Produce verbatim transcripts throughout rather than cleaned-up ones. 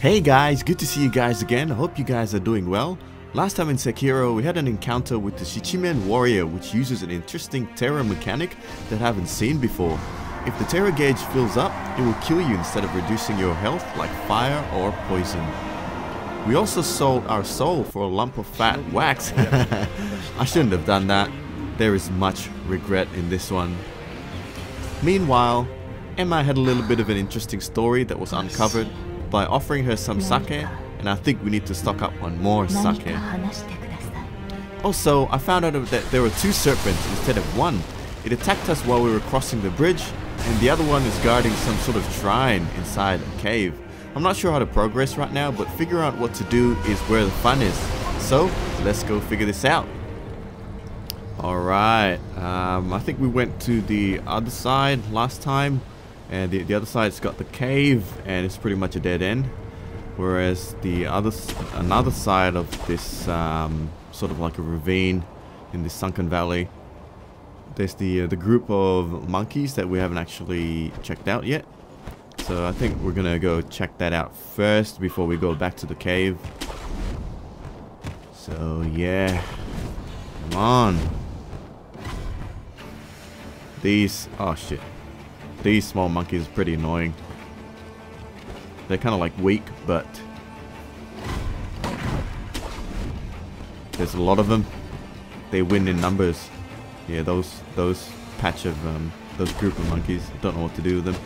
Hey guys, good to see you guys again. I hope you guys are doing well. Last time in Sekiro we had an encounter with the Shichimen Warrior, which uses an interesting terror mechanic that I haven't seen before. If the terror gauge fills up, it will kill you instead of reducing your health like fire or poison. We also sold our soul for a lump of fat wax. I shouldn't have done that. There is much regret in this one. Meanwhile, Emma had a little bit of an interesting story that was uncovered by offering her some sake, and I think we need to stock up on more sake. Also, I found out that there were two serpents instead of one. It attacked us while we were crossing the bridge, and the other one is guarding some sort of shrine inside a cave. I'm not sure how to progress right now, but figuring out what to do is where the fun is. So, let's go figure this out. Alright, um, I think we went to the other side last time. And the, the other side's got the cave, and it's pretty much a dead end. Whereas the other, another side of this um, sort of like a ravine in this sunken valley, there's the uh, the group of monkeys that we haven't actually checked out yet. So I think we're gonna go check that out first before we go back to the cave. So yeah, come on. These, oh shit. These small monkeys are pretty annoying. They're kind of like weak, but there's a lot of them. They win in numbers. Yeah, those those patch of um, those group of monkeys. Don't know what to do with them.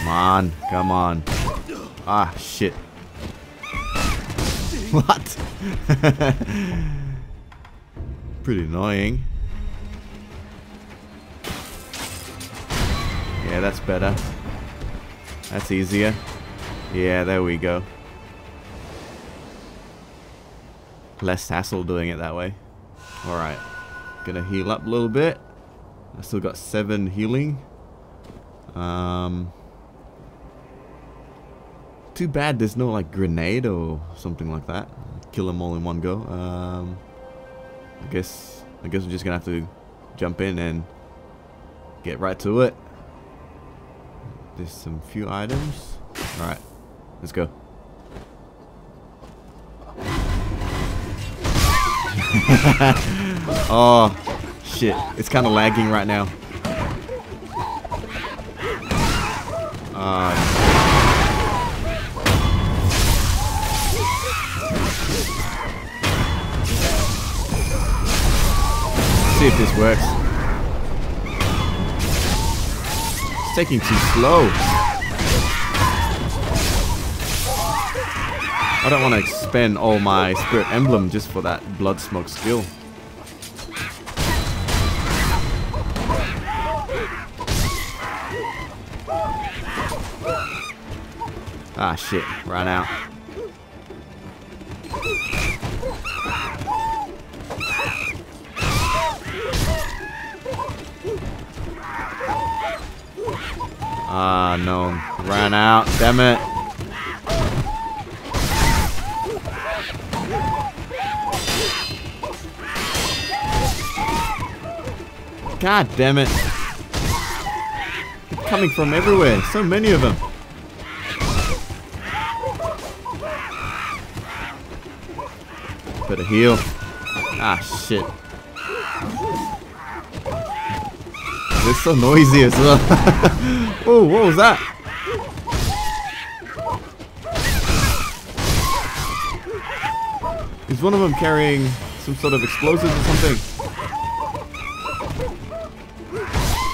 Come on, come on. Ah, shit. What? Pretty annoying. Yeah, that's better. That's easier. Yeah, there we go. Less hassle doing it that way. Alright. Gonna heal up a little bit. I still got seven healing. Um, too bad there's no like grenade or something like that. Kill them all in one go. Um, I guess I guess I'm just gonna have to jump in and get right to it. There's some few items. Alright, let's go. Oh, shit. It's kind of lagging right now. Uh, let's see if this works. It's taking too slow. I don't want to expend all my spirit emblem just for that blood smoke skill. Ah shit, ran out. Ah, no. Ran out. Damn it. God damn it. They're coming from everywhere. So many of them. Better heal. Ah, shit. They're so noisy as well. Oh, what was that? Is one of them carrying some sort of explosives or something?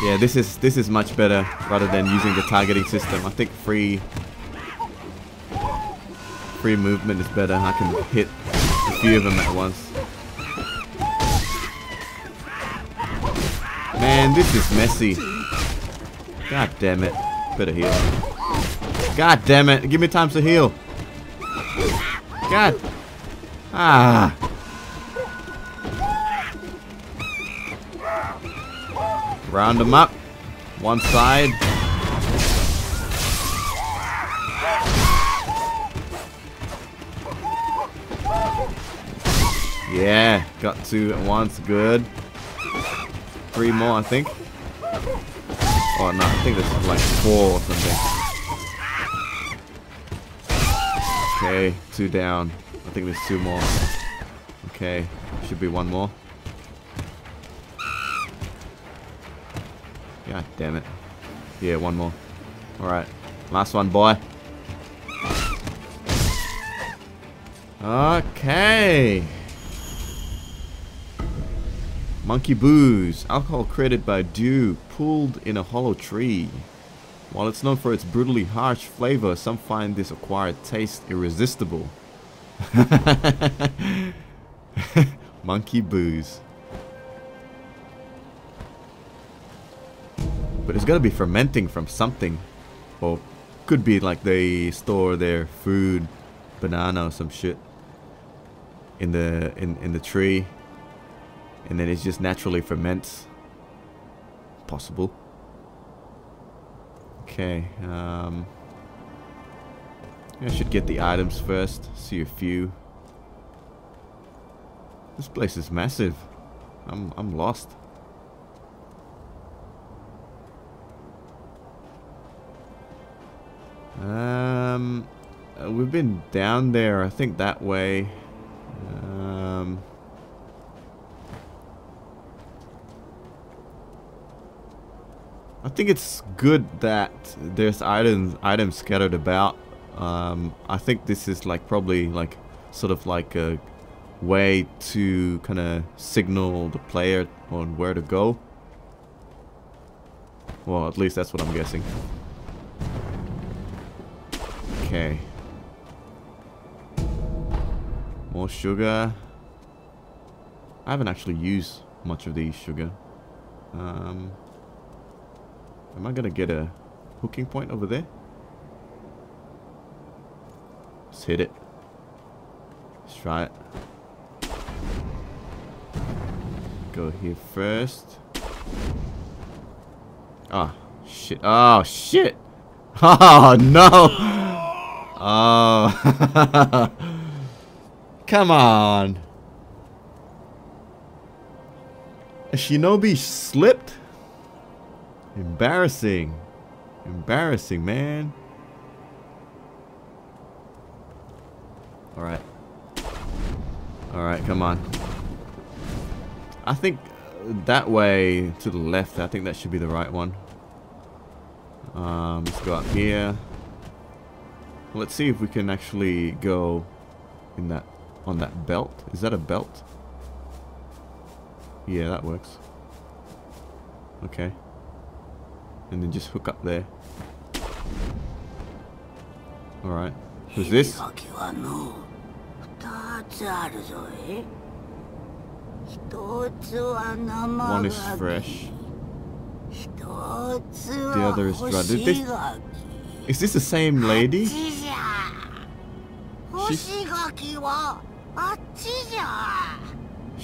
Yeah, this is this is much better rather than using the targeting system. I think free free movement is better. I can hit a few of them at once. Man, this is messy. God damn it. Better heal. God damn it. Give me time to heal. God. Ah. Round them up. One side. Yeah. Got two at once. Good. Three more, I think. Oh no, I think there's like four or something. Okay, two down. I think there's two more. Okay, should be one more. God damn it. Yeah, one more. Alright, last one, boy. Okay. Monkey booze. Alcohol created by dew pulled in a hollow tree. While it's known for its brutally harsh flavor, some find this acquired taste irresistible. Monkey booze. But it's gotta be fermenting from something. Or could be like they store their food, banana or some shit in the in, in the tree. And then it just naturally ferments. Possible. Okay. Um, I should get the items first. See a few. This place is massive. I'm I'm lost. Um, we've been down there. I think that way. Um. I think it's good that there's items items scattered about. Um, I think this is like probably like sort of like a way to kind of signal the player on where to go. Well, at least that's what I'm guessing. Okay. More sugar. I haven't actually used much of these sugar. Um... Am I gonna get a hooking point over there? Let's hit it. Let's try it. Go here first. Ah, oh, shit. Oh, shit. Oh, no. Oh. Come on. Shinobi slipped? Embarrassing. Embarrassing, man. Alright. Alright, come on. I think that way to the left, I think that should be the right one. Um, let's go up here. Let's see if we can actually go in that on that belt. Is that a belt? Yeah, that works. Okay. And then just hook up there. Alright. Who's this? One is fresh. The other is dry. Did this... Is this the same lady? She's...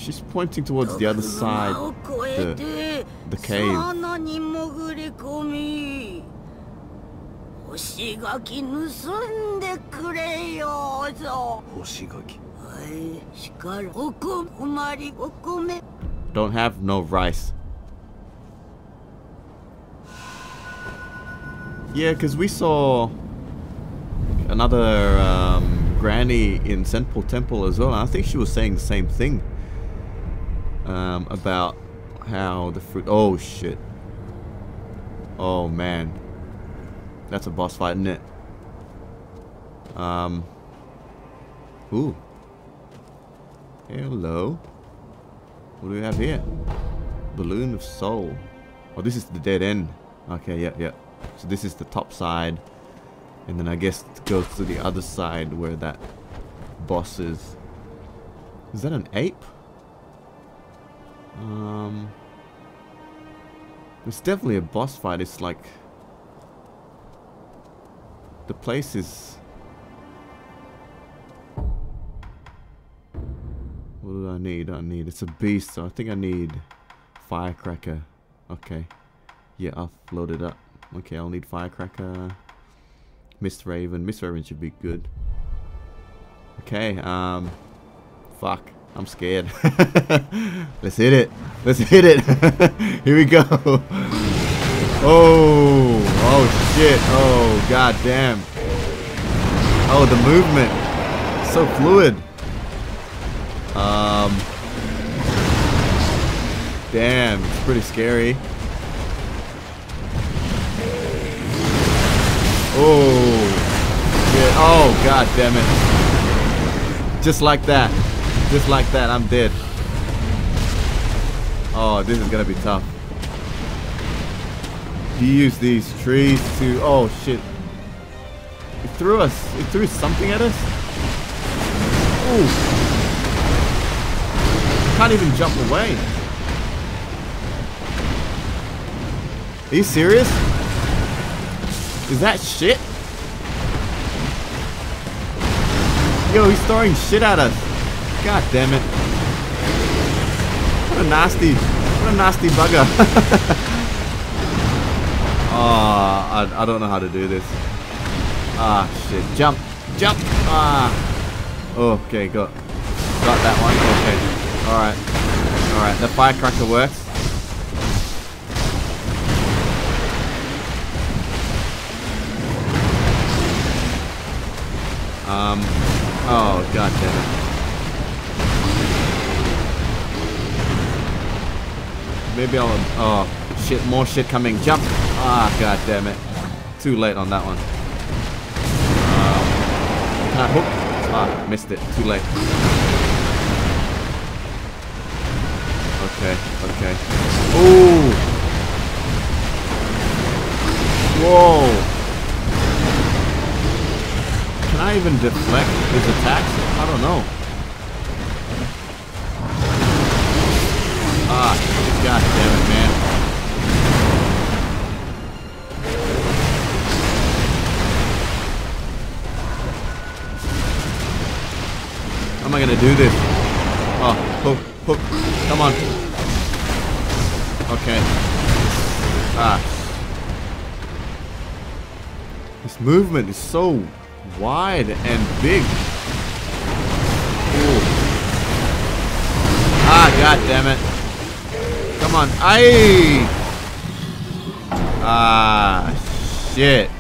She's pointing towards the other side. The, the cave. Don't have no rice. Yeah, because we saw another um, granny in Senpou Temple as well. I think she was saying the same thing um, about how the fruit. Oh shit. Oh man. That's a boss fight, isn't it? Um. Ooh. Hello. What do we have here? Balloon of Soul. Oh, this is the dead end. Okay, yeah, yeah. So this is the top side. And then I guess it goes to the other side where that boss is. Is that an ape? Um. It's definitely a boss fight. It's like... The place is... What do I need? I need... It's a beast, so I think I need... Firecracker. Okay. Yeah, I'll load it up. Okay, I'll need Firecracker. Mist Raven. Mist Raven should be good. Okay, um... Fuck. I'm scared. Let's hit it. Let's hit it. Here we go. Oh, oh shit. Oh, god damn. Oh, the movement. So fluid. Um. Damn, it's pretty scary. Oh, shit. Oh, god damn it. Just like that. Just like that, I'm dead. Oh, this is gonna be tough. You use these trees to... Oh, shit. It threw us. It threw something at us? Ooh. Can't even jump away. Are you serious? Is that shit? Yo, he's throwing shit at us. God damn it. What a nasty... What a nasty bugger. Oh, I, I don't know how to do this. Ah, shit. Jump. Jump. Ah. Okay, got got that one. Okay. Alright. Alright, the firecracker works. Um. Oh, god damn it. Maybe I'll... Oh, shit. More shit coming. Jump. Ah, god damn it. Too late on that one. Um, can I hook? Ah, missed it. Too late. Okay, okay. Ooh! Whoa! Can I even deflect his attacks? I don't know. Ah, god damn it, man. Am I gonna do this? Oh, hook, hook, come on. Okay. Ah. This movement is so wide and big. Ooh. Ah, god damn it. Come on. Aye. Ah, shit.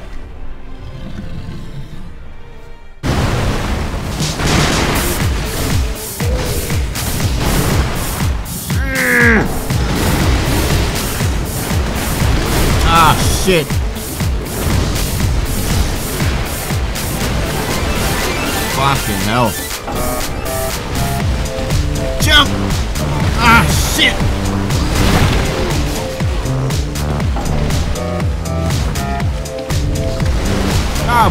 Ah, shit. Fucking hell. Jump! Ah, shit! Ah.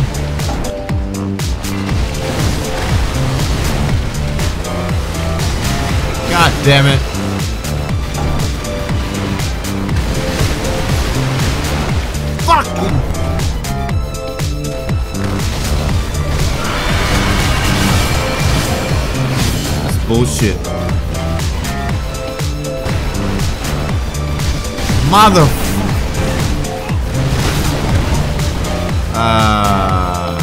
God damn it. That's bullshit. Mother. Ah. Uh.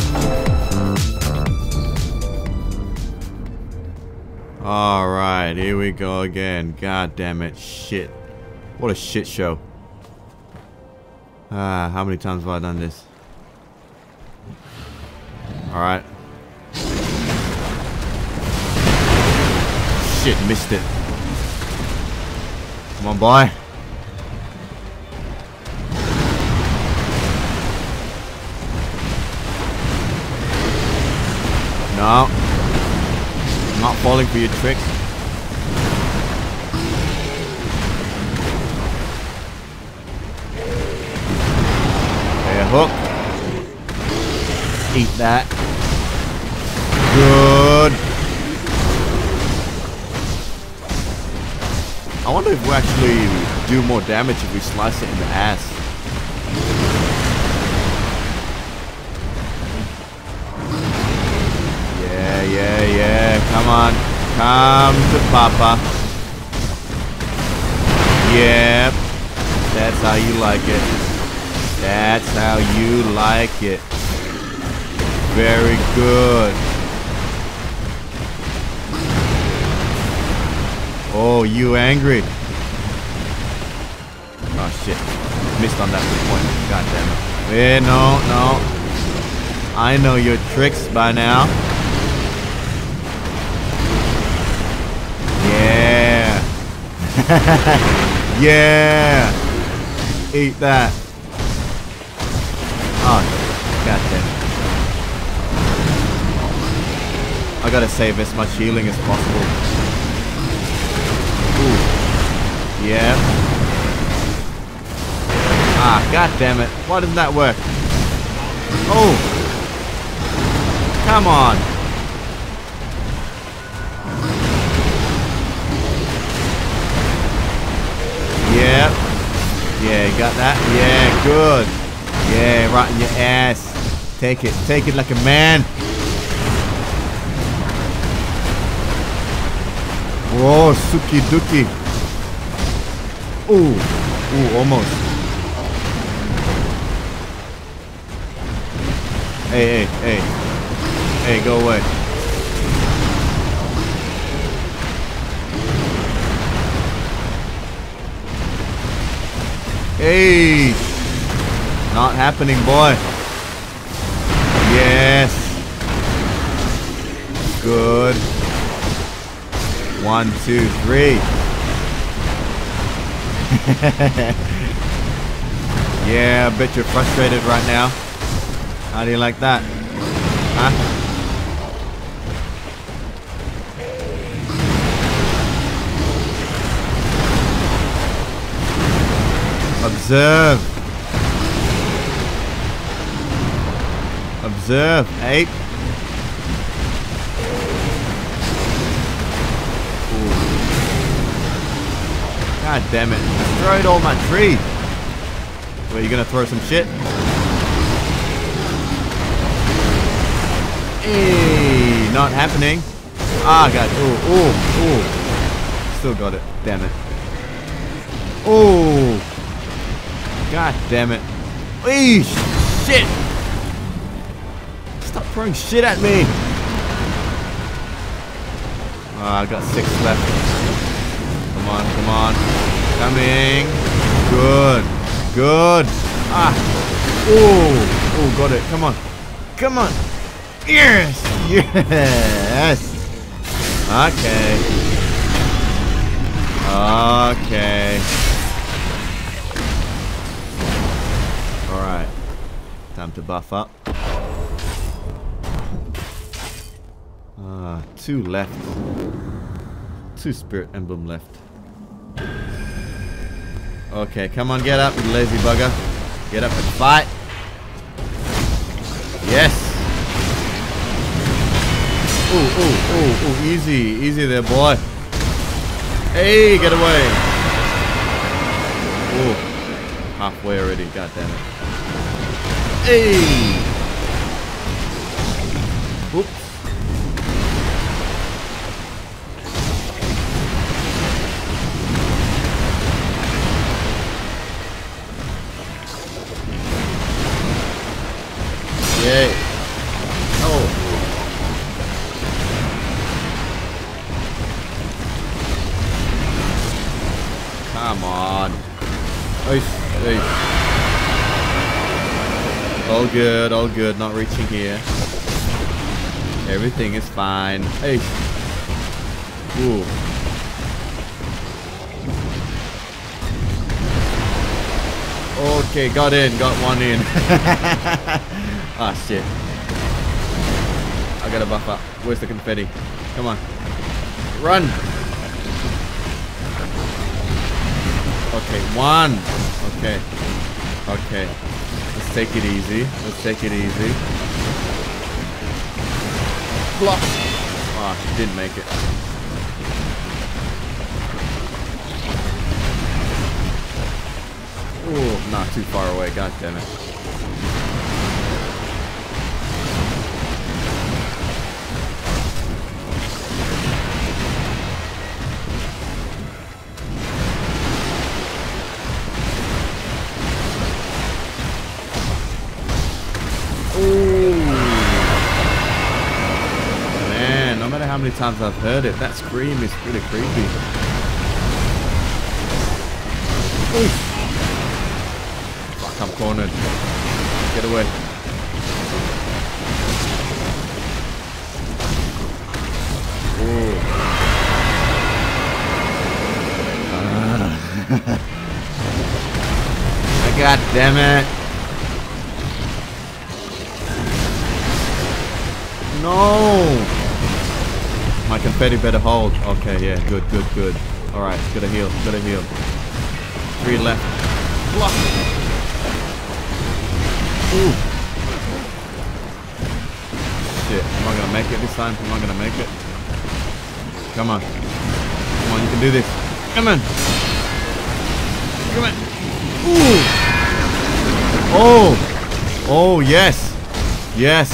All right, here we go again. God damn it, shit! What a shit show. Ah, uh, how many times have I done this? Alright. Shit, missed it. Come on, boy. No. I'm not falling for your tricks. Hook. Eat that. Good. I wonder if we actually do more damage if we slice it in the ass. Yeah, yeah, yeah. Come on. Come to Papa. Yep. That's how you like it. That's how you like it. Very good. Oh, you angry? Oh, Oh shit. Missed on that point. God damn it. Yeah, no, no. I know your tricks by now. Yeah. Yeah. Eat that. Oh, god damn it. I gotta save as much healing as possible. Yeah. Ah, god damn it. Why doesn't that work? Oh. Come on. Yeah. Yeah, got that. Yeah, good. Yeah, right in your ass. Take it. Take it like a man. Whoa, suki duki. Ooh, ooh, almost. Hey, hey, hey. Hey, go away. Hey! Not happening, boy. Yes. Good. One, two, three. Yeah, I bet you're frustrated right now. How do you like that? Huh? Observe. Observe, ape. God damn it. Destroyed all my trees. Well, you gonna throw some shit? Hey, not happening. Ah, god. Ooh, ooh, ooh. Still got it. Damn it. Ooh. God damn it. Eesh. Shit. Stop throwing shit at me. Ah, oh, I got six left. Come on, come on. Coming. Good. Good. Ah. Oh. Oh, got it. Come on. Come on. Yes. Yes. Okay. Okay. Alright. Time to buff up. Ah, two left. Two spirit emblem left. Okay, come on, get up, you lazy bugger. Get up and fight. Yes. Ooh, ooh, ooh, ooh, easy, easy there, boy. Hey, get away. Ooh, halfway already, god damn it. Hey. Oops. Yay. Oh. Come on. Ice, ice. All good, all good. Not reaching here. Everything is fine. Ice. Ooh. Okay, got in. Got one in. Ah, shit. I gotta buff up. Where's the confetti? Come on. Run! Okay, one! Okay. Okay. Let's take it easy. Let's take it easy. Block! Ah, she didn't make it. Ooh, not too far away. God damn it. How many times I've heard it, that scream is pretty creepy. Oof. I'm cornered. Get away. Ah. God damn it. No. My confetti better hold. Okay, yeah, good, good, good. Alright, gotta heal, gotta heal. Three left. Block! Ooh! Shit, am I gonna make it this time? Am I gonna make it? Come on. Come on, you can do this. Come on! Come on! Ooh! Oh! Oh, yes! Yes!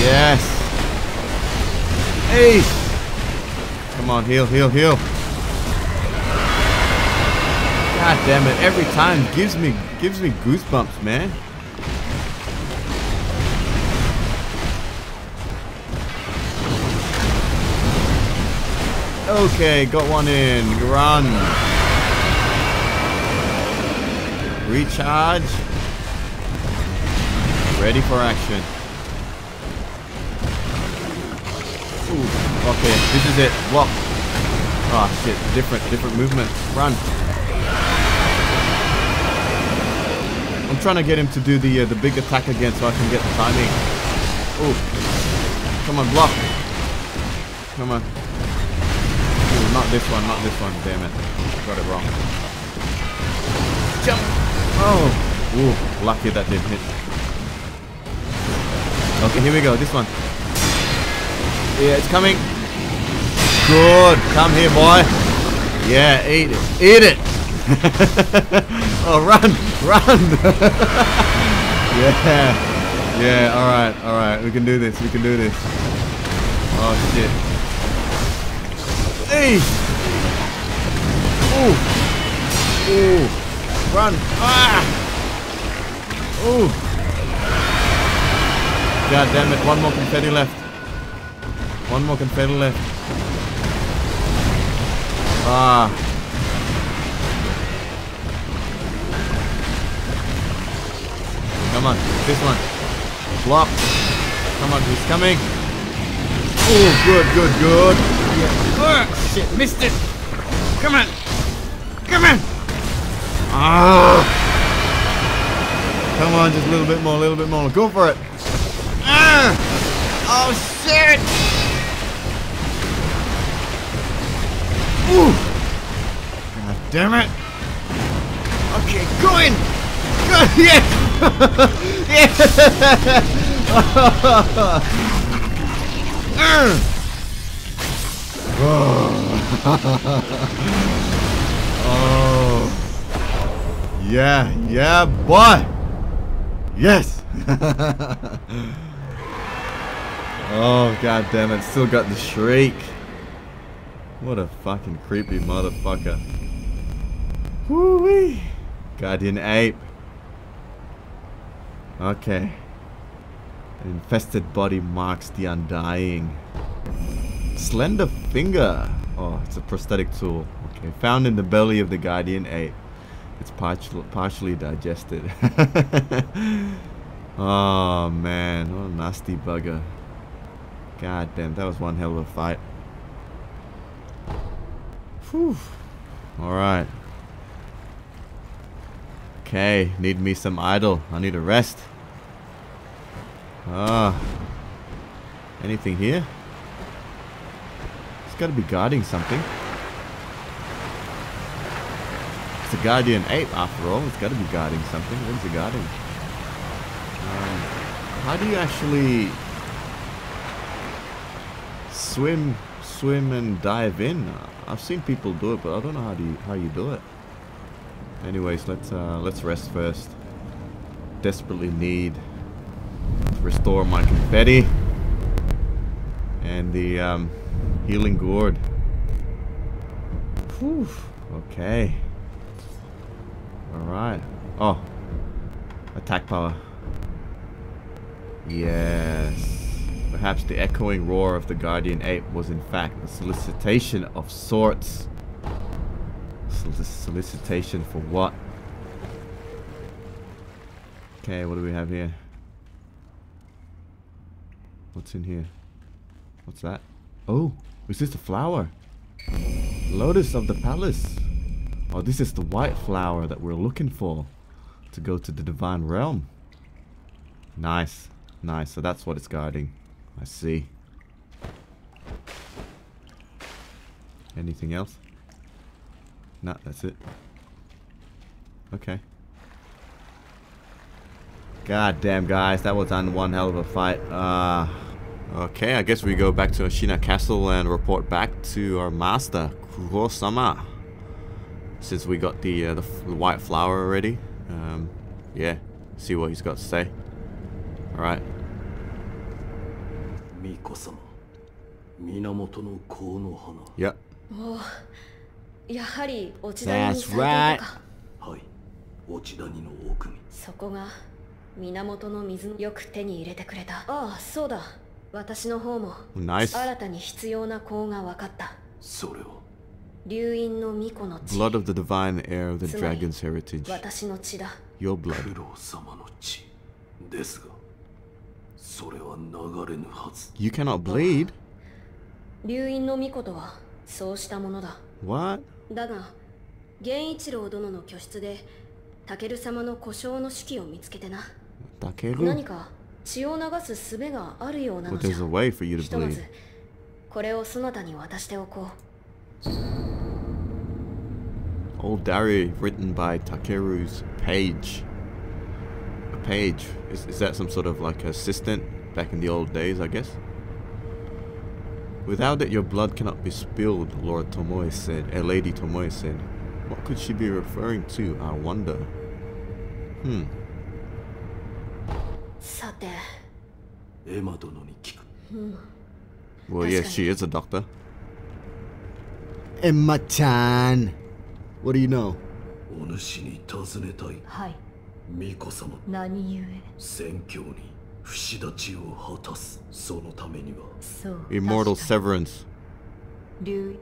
Yes! Ace! Come on, heal, heal, heal! God damn it, every time gives me gives me goosebumps, man. Okay, got one in. Run. Recharge. Ready for action. Ooh, okay, this is it. Block. Ah, oh, shit. Different, different movement. Run. I'm trying to get him to do the uh, the big attack again, so I can get the timing. Ooh. Come on, block. Come on. Ooh, not this one, not this one. Damn it. Got it wrong. Jump. Oh. Ooh, lucky that didn't hit. Okay, here we go. This one. Yeah, it's coming. Good. Come here, boy. Yeah, eat it. Eat it. Oh, run. Run. Yeah. Yeah, all right. All right. We can do this. We can do this. Oh, shit. Hey. Ooh. Ooh. Run. Ah. Ooh. God damn it. One more confetti left. One more confetti left. Ah. Come on, this one. Block. Come on, he's coming. Oh, good, good, good. Yeah. Oh, shit, missed it. Come on. Come on. Ah. Come on, just a little bit more, a little bit more. Go for it. Ah. Oh, shit. Ooh! God damn it! Okay, go in! Go in! Yes! Yes! Oh! Yeah, yeah, boy! Yes! Oh, god damn it! Still got the shriek. What a fucking creepy motherfucker. Woo-wee. Guardian Ape. Okay. An infested body marks the undying. Slender finger. Oh, it's a prosthetic tool. Okay, found in the belly of the Guardian Ape. It's partial, partially digested. Oh, man. What a nasty bugger. God damn, that was one hell of a fight. Alright. Okay, need me some idle. I need a rest. Ah. Anything here? It's gotta be guarding something. It's a Guardian Ape after all. It's gotta be guarding something. What's it guarding? Um, how do you actually swim swim and dive in? I've seen people do it, but I don't know how do you, how you do it. Anyways, let's uh, let's rest first. Desperately need to restore my confetti and the um, healing gourd. Whew. Okay. All right. Oh, attack power. Yes. Perhaps the echoing roar of the Guardian Ape was in fact a solicitation of sorts. Solic- solicitation for what? Okay, what do we have here? What's in here? What's that? Oh, is this the flower? Lotus of the palace. Oh, this is the white flower that we're looking for to go to the divine realm. Nice, nice. So that's what it's guarding. I see. Anything else? Nah, that's it. Okay. God damn, guys, that was on one hell of a fight. Uh, okay, I guess we go back to Ashina Castle and report back to our master, Kuro-sama. Since we got the uh, the white flower already, um, yeah, see what he's got to say. All right. Miko-sama, minamoto no kou no hana. Yep. Oh, yahari ochidani ni saito ka. Hai, ochidani no oku ni. Soko ga minamoto no mizu yo ku te ni irete kureta. Ah, sou da. Watashi no hou mo. Nice. Arata ni hitsuyou na kou ga wakatta. Sore wo. Blood of the divine heir of the dragon's heritage. Your blood. You cannot bleed. What? Takeru? Well, there's a way for you to bleed. Old diary written by Takeru's page. A page. Is, is that some sort of like assistant back in the old days, I guess? Without it, your blood cannot be spilled, Lord Tomoe said. Uh, Lady Tomoe said. What could she be referring to, I wonder? Hmm. Well, yes, she is a doctor. Emma-chan! What do you know? Immortal Severance. Yeah.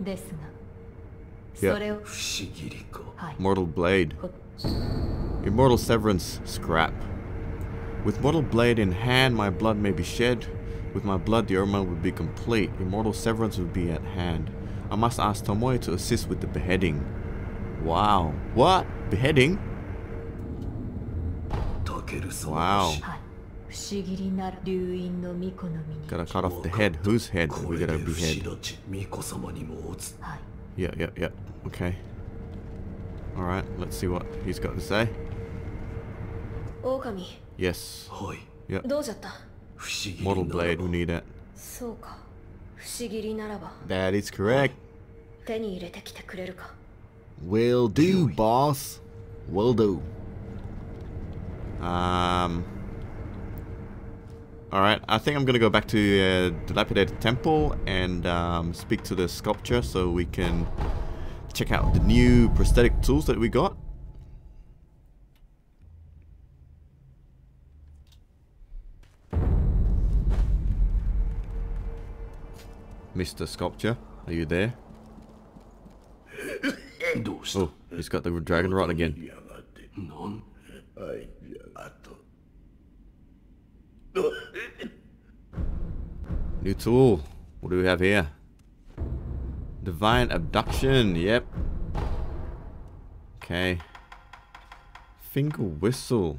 Mortal Blade. Immortal Severance scrap. With Mortal Blade in hand, my blood may be shed. With my blood, the ermine would be complete. Immortal Severance would be at hand. I must ask Tomoe to assist with the beheading. Wow. What? Beheading? Wow. Gotta cut off the head. Whose head are we gonna behead? Yeah, yeah, yeah. Okay. Alright, let's see what he's got to say. Yes. Yeah. Mortal Blade, we need it. That is correct. Will do, boss. Will do. Um. Alright, I think I'm gonna go back to uh, Dilapidated Temple and um, speak to the sculpture so we can check out the new prosthetic tools that we got. Mister Sculpture, are you there? Oh, he's got the dragon rod again. New tool. What do we have here? Divine Abduction. Yep. Okay. Finger whistle.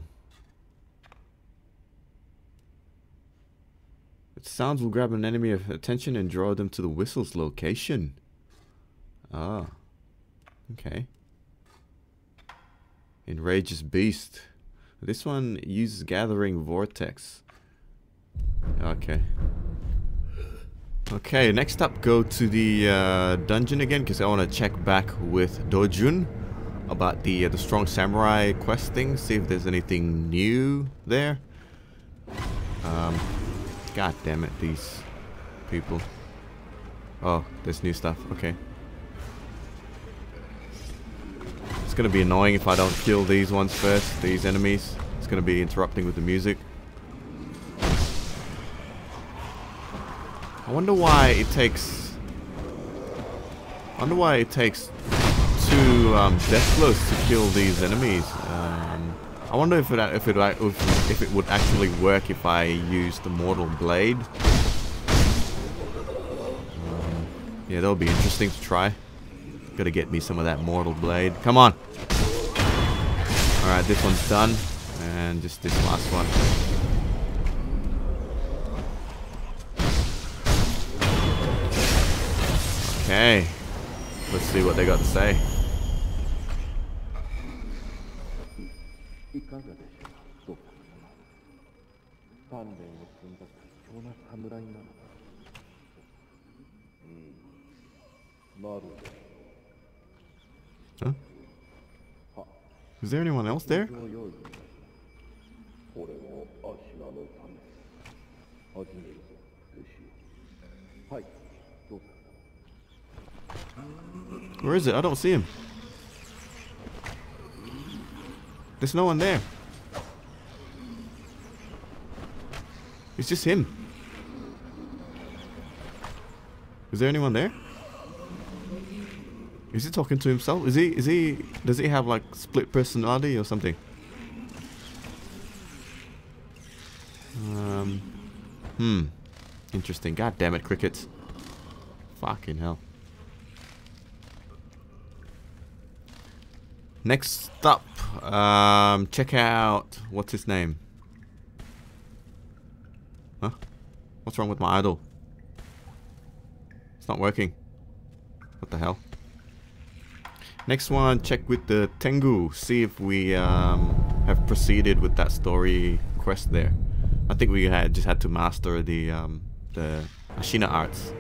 Its sounds will grab an enemy's attention and draw them to the whistle's location. Ah. Okay. Enrages Beast. This one uses Gathering Vortex. Okay. Okay, next up, go to the uh, dungeon again, because I want to check back with Dojun about the, uh, the Strong Samurai quest thing, see if there's anything new there. Um... God damn it, these people. Oh, there's new stuff. Okay. It's gonna be annoying if I don't kill these ones first, these enemies. It's gonna be interrupting with the music. I wonder why it takes... I wonder why it takes two um, death blows to kill these enemies. Um, I wonder if it if it if, if it would actually work if I used the Mortal Blade. Um, yeah, that'll be interesting to try. Gotta get me some of that Mortal Blade. Come on. All right, this one's done, and just this last one. Okay. Let's see what they got to say. Huh? Is there anyone else there? Where is it? I don't see him. There's no one there. It's just him. Is there anyone there? Is he talking to himself? Is he, is he, does he have like split personality or something? Um, hmm. Interesting. God damn it, crickets. Fucking hell. Next up, um, check out, what's his name? Huh? What's wrong with my idol? It's not working. What the hell? Next one, check with the Tengu. See if we um, have proceeded with that story quest there. I think we had just had to master the, um, the Ashina Arts.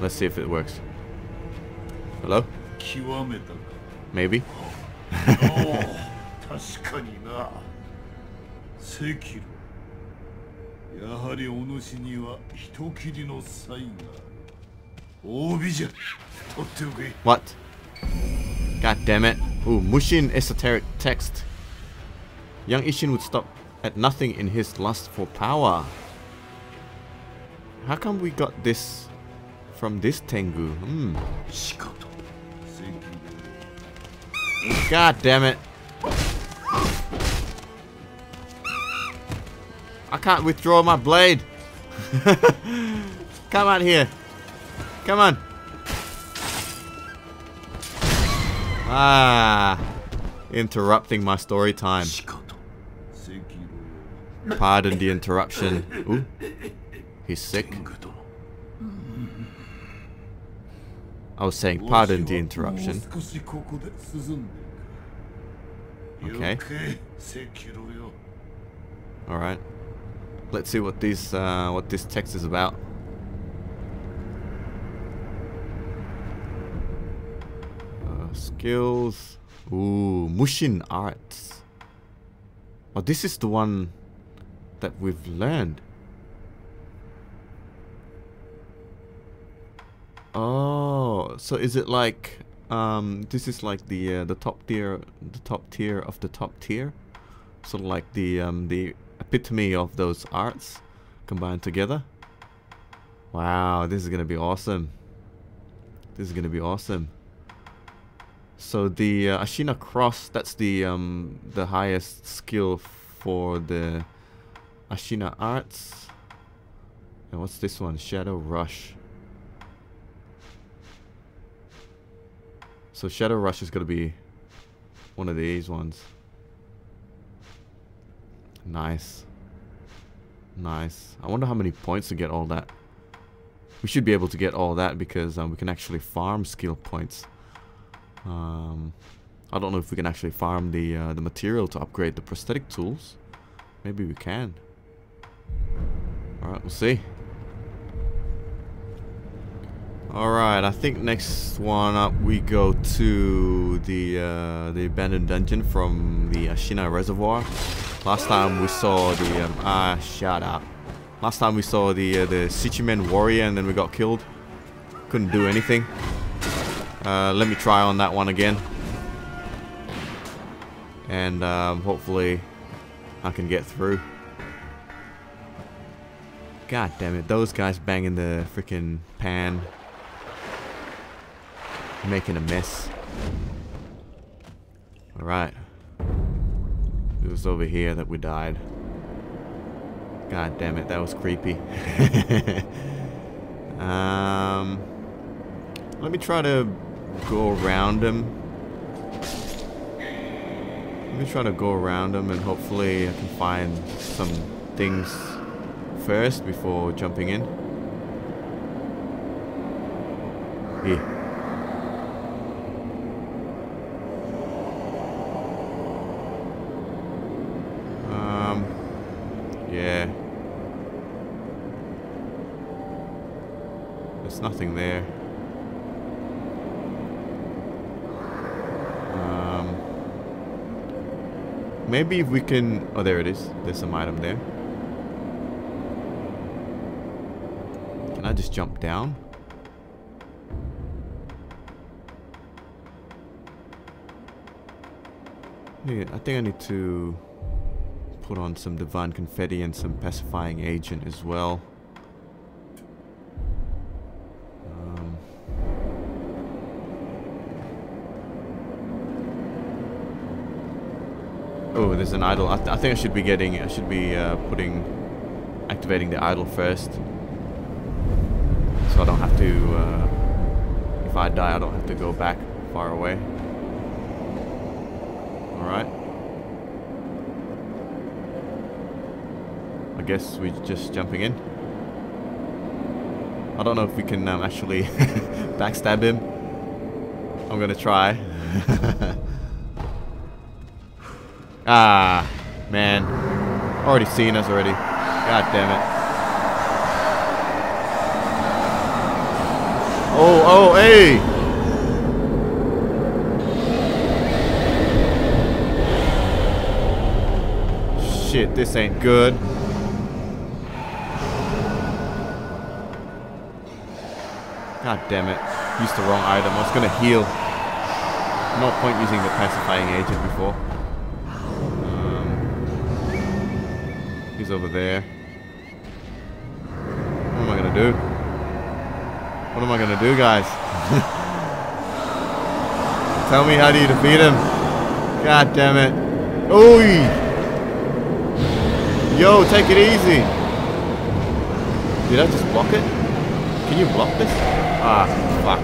Let's see if it works. Hello? Maybe. What? God damn it. Ooh, Mushin esoteric text. Young Ishin would stop at nothing in his lust for power. How come we got this from this Tengu? Hmm. God damn it. I can't withdraw my blade. Come out here. Come on. Ah. Interrupting my story time. Pardon the interruption. Ooh. He's sick. I was saying, pardon the interruption. Okay. All right. Let's see what this uh, what this text is about. Uh, skills. Ooh, Mushin Arts. Oh, this is the one that we've learned. Oh, so is it like um, this is like the uh, the top tier, the top tier of the top tier, sort of like the um, the epitome of those arts combined together. Wow, this is gonna be awesome. This is gonna be awesome. So the uh, Ashina Cross, that's the um, the highest skill for the Ashina Arts. And what's this one? Shadow Rush. So Shadow Rush is going to be one of these ones. Nice. Nice. I wonder how many points to get all that. We should be able to get all that because um, we can actually farm skill points. Um, I don't know if we can actually farm the, uh, the material to upgrade the prosthetic tools. Maybe we can. Alright, we'll see. Alright, I think next one up we go to the uh, the abandoned dungeon from the Ashina Reservoir. Last time we saw the um, ah shut up. Last time we saw the uh, the Shichimen Warrior and then we got killed. Couldn't do anything. Uh, let me try on that one again, and um, hopefully I can get through. God damn it, those guys banging the freaking pan. Making a mess. Alright. It was over here that we died. God damn it, that was creepy. um, let me try to go around him. Let me try to go around him and hopefully I can find some things first before jumping in. Yeah. Nothing there. Um, maybe if we can... Oh, there it is. There's some item there. Can I just jump down? Yeah, I think I need to put on some divine confetti and some pacifying agent as well. Oh, there's an idol. I, th I think I should be getting. I should be uh, putting, activating the idol first, so I don't have to. Uh, if I die, I don't have to go back far away. All right. I guess we're just jumping in. I don't know if we can um, actually backstab him. I'm gonna try. Ah, man. Already seen us already. God damn it. Oh, oh, hey! Shit, this ain't good. God damn it. Used the wrong item. I was gonna heal. No point using the pacifying agent before. Over there. What am I gonna do? What am I gonna do, guys? Tell me, how do you defeat him? God damn it. Ooh! Yo, take it easy! Did I just block it? Can you block this? Ah, fuck.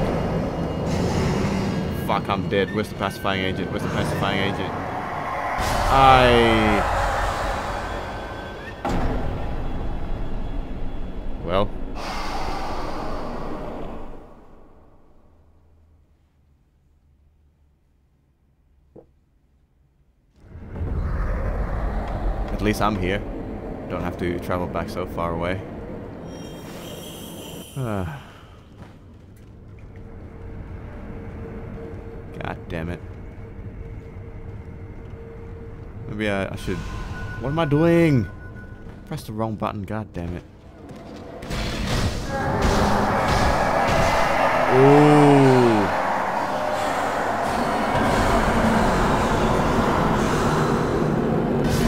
Fuck, I'm dead. Where's the pacifying agent? Where's the pacifying agent? I... Well, at least I'm here. Don't have to travel back so far away. God damn it. Maybe I, I should... What am I doing? Pressed the wrong button, god damn it. Ooh.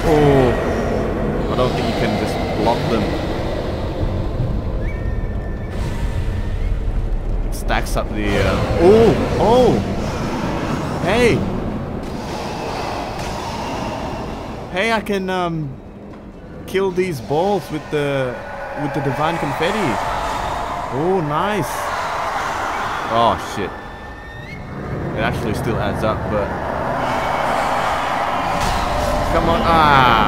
Oh, I don't think you can just block them. It stacks up the... Uh, oh, oh! Hey! Hey, I can um, kill these balls with the with the divine confetti. Oh, nice! Oh shit. It actually still adds up, but... Come on, ah!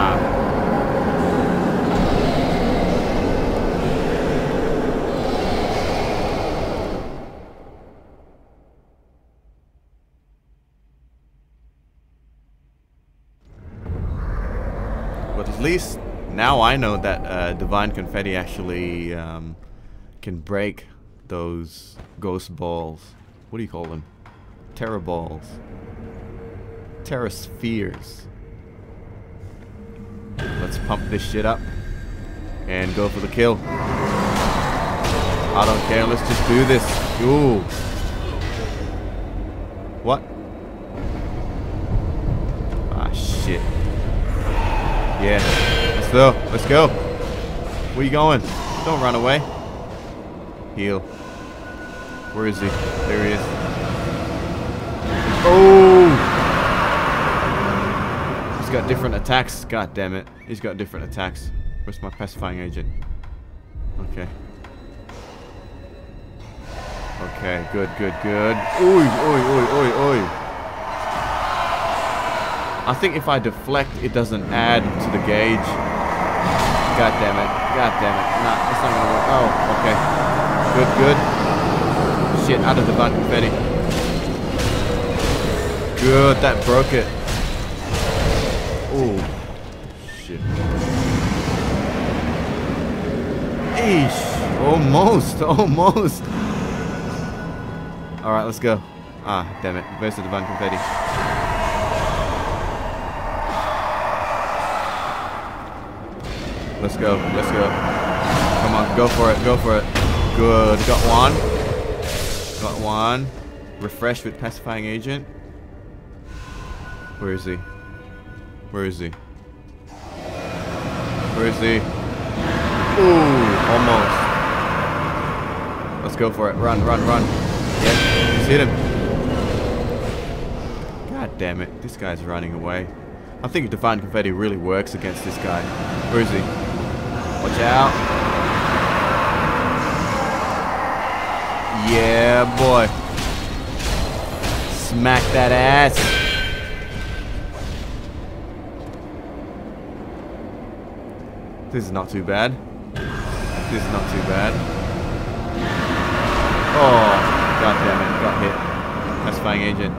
But at least now I know that uh, divine confetti actually um, can break those ghost balls. What do you call them? Terror balls. Terror spheres. Let's pump this shit up and go for the kill. I don't care. Let's just do this. Ooh. What? Ah, shit. Yeah. Let's go. Let's go. Where you going? Don't run away. Heal. Where is he? There he is. Oh! He's got different attacks. God damn it. He's got different attacks. Where's my pacifying agent? Okay. Okay, good, good, good. Oi, oi, oi, oi, oi. I think if I deflect, it doesn't add to the gauge. God damn it. God damn it. Nah, it's not gonna work. Oh, okay. Good, good. Shit, out of the bad confetti. Good, that broke it. Oh, shit. Eesh. Almost, almost. Alright, let's go. Ah, damn it. Where's the Divine Confetti? Let's go. Let's go. Come on. Go for it. Go for it. Good. Got one. Got one. Refresh with Pacifying Agent. Where is he? Where is he? Where is he? Ooh, almost. Let's go for it. Run, run, run. Yep, just hit him. God damn it, this guy's running away. I think Divine Confetti really works against this guy. Where is he? Watch out. Yeah, boy. Smack that ass. This is not too bad. This is not too bad. Oh. God damn it, got hit. Pacifying agent.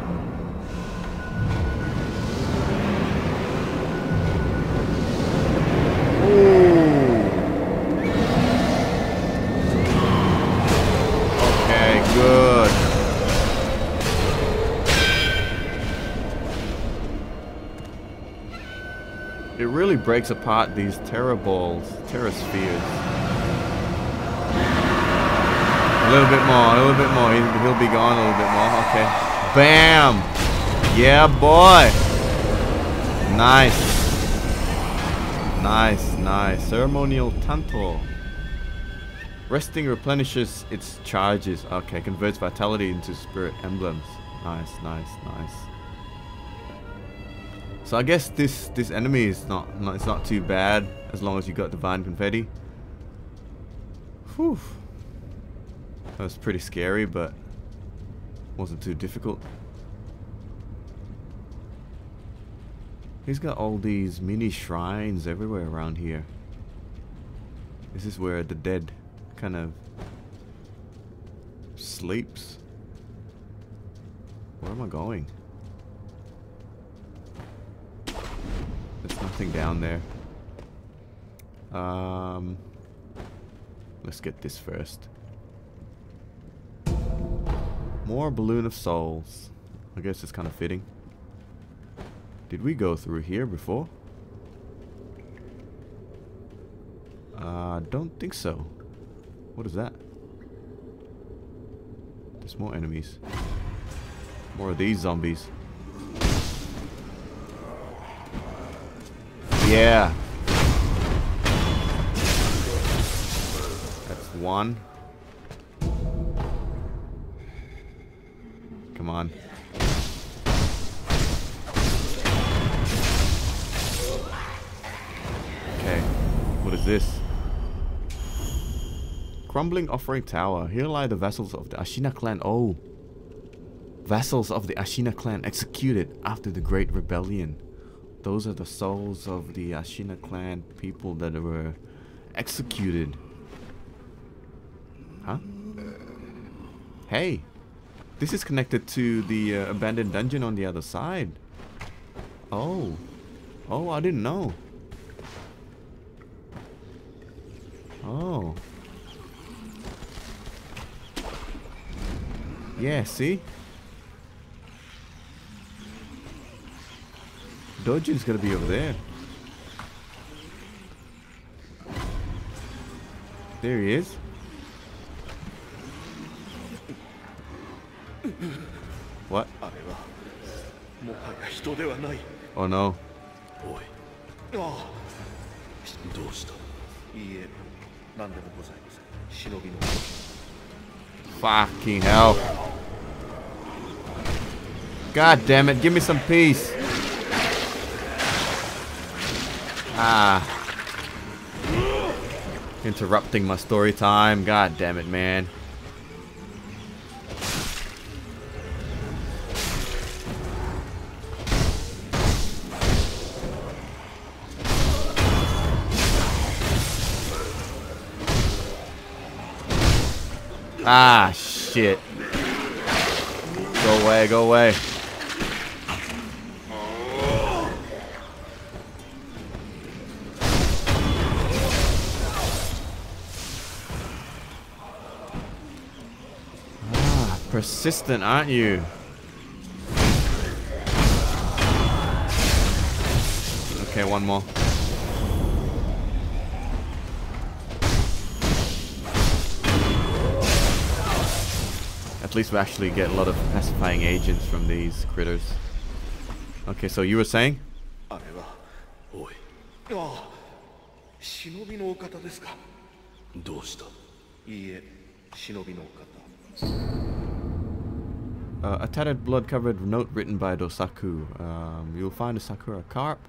Ooh. Okay, good. It really breaks apart these terror balls, terror spheres. A little bit more, a little bit more. He'll be gone a little bit more. Okay. Bam! Yeah, boy! Nice. Nice, nice. Ceremonial Tanto. Resting replenishes its charges. Okay, converts vitality into spirit emblems. Nice, nice, nice. So I guess this this enemy is not, not it's not too bad as long as you got Divine Confetti. Whew. That was pretty scary, but wasn't too difficult. He's got all these mini shrines everywhere around here. This is where the dead kind of sleeps. Where am I going? There's nothing down there. Um, let's get this first. More Balloon of Souls. I guess it's kind of fitting. Did we go through here before? I uh, don't think so. What is that? There's more enemies. More of these zombies. Yeah. That's one. Come on. Okay. What is this? Crumbling Offering Tower. Here lie the vassals of the Ashina clan. Oh. Vassals of the Ashina clan executed after the Great Rebellion. Those are the souls of the Ashina clan people that were executed. Huh? Hey. This is connected to the uh, abandoned dungeon on the other side. Oh. Oh, I didn't know. Oh. Yeah, see? Dojin's gotta be over there. There he is. What? Oh no. Fucking hell. God damn it, give me some peace. Ah. Interrupting my story time. God damn it, man. Ah, shit. Go away, go away. Ah, persistent, aren't you? Okay, one more. At least we actually get a lot of pacifying agents from these critters. Okay, so you were saying? Uh, a tattered blood-covered note written by Dosaku. Um, you'll find a Sakura carp.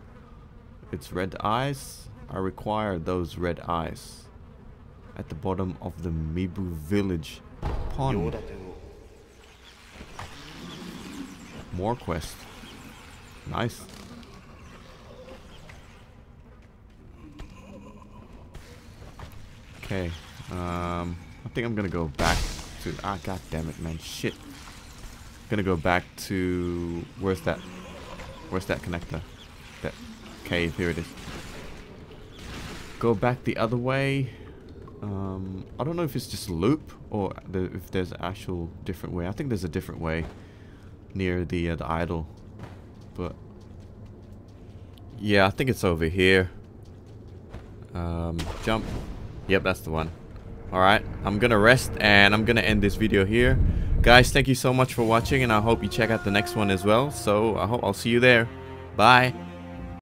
Its red eyes. I require those red eyes. At the bottom of the Mibu Village pond. More quest. Nice. Okay. Um, I think I'm gonna go back to. Ah, god damn it, man! Shit. Gonna go back to. Where's that? Where's that connector? That cave. Here it is. Go back the other way. Um, I don't know if it's just loop or the, if there's an actual different way. I think there's a different way. Near the, uh, the idol, but yeah, I think it's over here. Um, jump. Yep, that's the one. Alright, I'm gonna rest and I'm gonna end this video here. Guys, thank you so much for watching and I hope you check out the next one as well. So I hope I'll see you there. Bye.